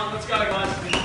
on. Let's go, guys.